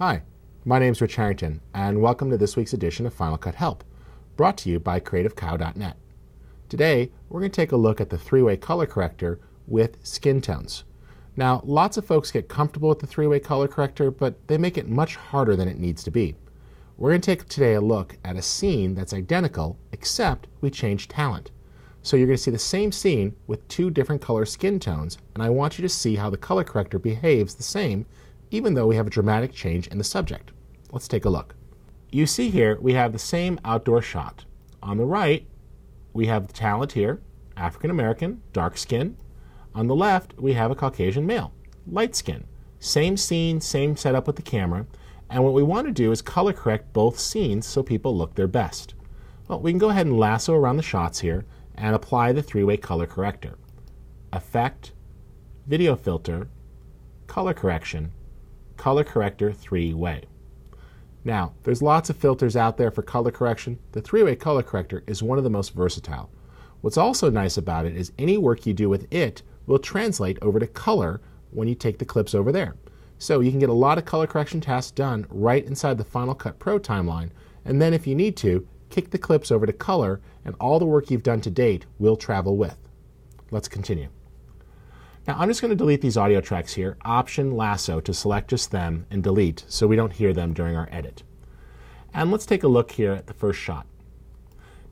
Hi, my name is Rich Harrington, and welcome to this week's edition of Final Cut Help, brought to you by CreativeCow.net. Today, we're going to take a look at the 3-way color corrector with skin tones. Now, lots of folks get comfortable with the 3-way color corrector, but they make it much harder than it needs to be. We're going to take today a look at a scene that's identical, except we change talent. So you're going to see the same scene with two different color skin tones, and I want you to see how the color corrector behaves the same, even though we have a dramatic change in the subject. Let's take a look. You see here we have the same outdoor shot. On the right, we have the talent here, African American, dark skin. On the left, we have a Caucasian male, light skin. Same scene, same setup with the camera, and what we want to do is color correct both scenes so people look their best. Well, we can go ahead and lasso around the shots here and apply the 3-way color corrector. Effect, video filter, color correction, color corrector 3-way. Now, there's lots of filters out there for color correction. The 3-way color corrector is one of the most versatile. What's also nice about it is any work you do with it will translate over to color when you take the clips over there. So you can get a lot of color correction tasks done right inside the Final Cut Pro timeline, and then if you need to, kick the clips over to color and all the work you've done to date will travel with. Let's continue. Now I'm just going to delete these audio tracks here, Option Lasso to select just them and delete so we don't hear them during our edit. And let's take a look here at the first shot.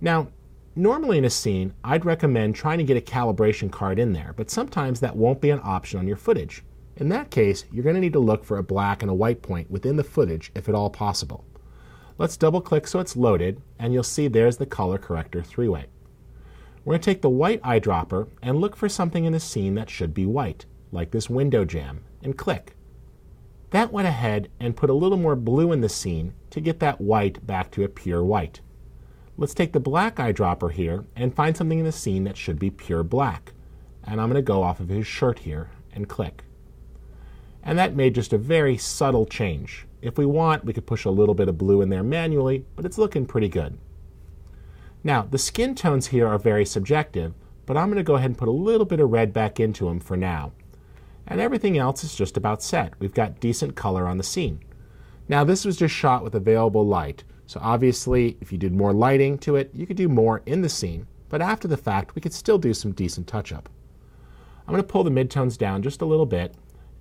Now, normally in a scene, I'd recommend trying to get a calibration card in there, but sometimes that won't be an option on your footage. In that case, you're going to need to look for a black and a white point within the footage if at all possible. Let's double click so it's loaded, and you'll see there's the color corrector 3-way. We're going to take the white eyedropper and look for something in the scene that should be white, like this window jam, and click. That went ahead and put a little more blue in the scene to get that white back to a pure white. Let's take the black eyedropper here and find something in the scene that should be pure black. And I'm going to go off of his shirt here and click. And that made just a very subtle change. If we want, we could push a little bit of blue in there manually, but it's looking pretty good. Now, the skin tones here are very subjective, but I'm going to go ahead and put a little bit of red back into them for now. And everything else is just about set. We've got decent color on the scene. Now, this was just shot with available light, so obviously if you did more lighting to it, you could do more in the scene, but after the fact, we could still do some decent touch-up. I'm going to pull the midtones down just a little bit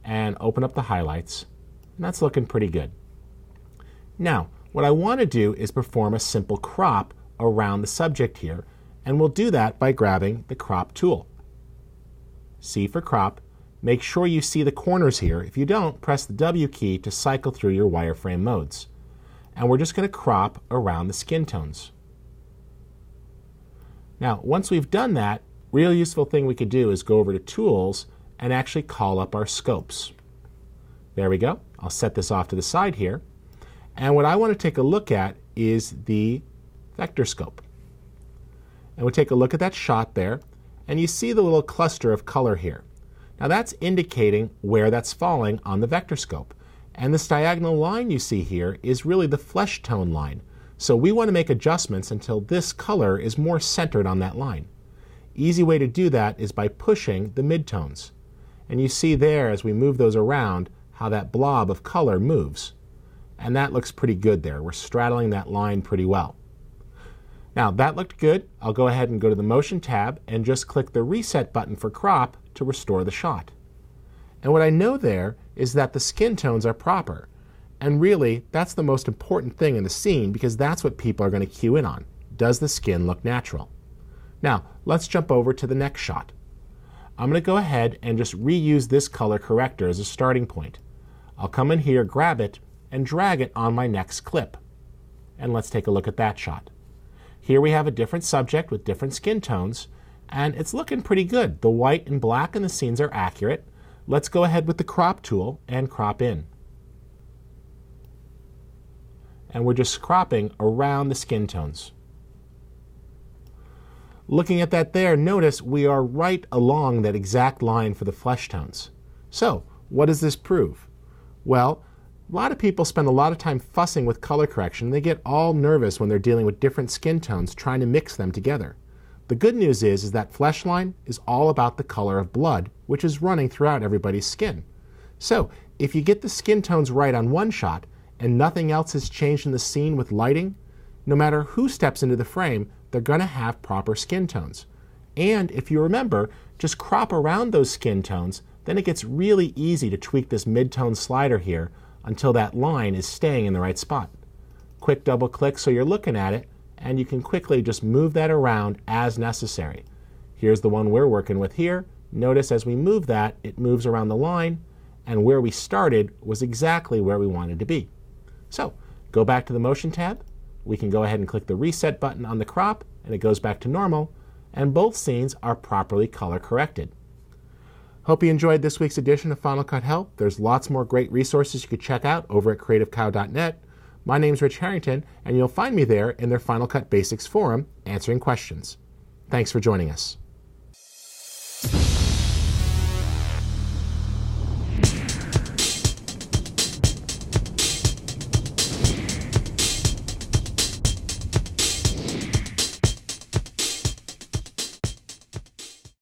and open up the highlights, and that's looking pretty good. Now, what I want to do is perform a simple crop around the subject here, and we'll do that by grabbing the crop tool. C for crop. Make sure you see the corners here. If you don't, press the W key to cycle through your wireframe modes. And we're just going to crop around the skin tones. Now, once we've done that, real useful thing we could do is go over to Tools and actually call up our scopes. There we go. I'll set this off to the side here. And what I want to take a look at is the Vectorscope. And we'll take a look at that shot there, and you see the little cluster of color here. Now that's indicating where that's falling on the Vectorscope. And this diagonal line you see here is really the flesh tone line. So we want to make adjustments until this color is more centered on that line. Easy way to do that is by pushing the midtones. And you see there as we move those around how that blob of color moves. And that looks pretty good there. We're straddling that line pretty well. Now that looked good. I'll go ahead and go to the Motion tab and just click the Reset button for Crop to restore the shot. And what I know there is that the skin tones are proper. And really, that's the most important thing in the scene because that's what people are going to cue in on. Does the skin look natural? Now, let's jump over to the next shot. I'm going to go ahead and just reuse this color corrector as a starting point. I'll come in here, grab it, and drag it on my next clip. And let's take a look at that shot. Here we have a different subject with different skin tones, and it's looking pretty good. The white and black in the scenes are accurate. Let's go ahead with the crop tool and crop in. And we're just cropping around the skin tones. Looking at that there, notice we are right along that exact line for the flesh tones. So, what does this prove? Well, a lot of people spend a lot of time fussing with color correction. They get all nervous when they're dealing with different skin tones, trying to mix them together. The good news is that flesh line is all about the color of blood, which is running throughout everybody's skin. So, if you get the skin tones right on one shot, and nothing else has changed in the scene with lighting, no matter who steps into the frame, they're going to have proper skin tones. And if you remember, just crop around those skin tones, then it gets really easy to tweak this mid-tone slider here until that line is staying in the right spot. Quick double click so you're looking at it, and you can quickly just move that around as necessary. Here's the one we're working with here. Notice as we move that, it moves around the line, and where we started was exactly where we wanted to be. So go back to the Motion tab. We can go ahead and click the Reset button on the crop, and it goes back to normal, and both scenes are properly color corrected. Hope you enjoyed this week's edition of Final Cut Help. There's lots more great resources you can check out over at CreativeCow.net. My name's Rich Harrington, and you'll find me there in their Final Cut Basics forum answering questions. Thanks for joining us.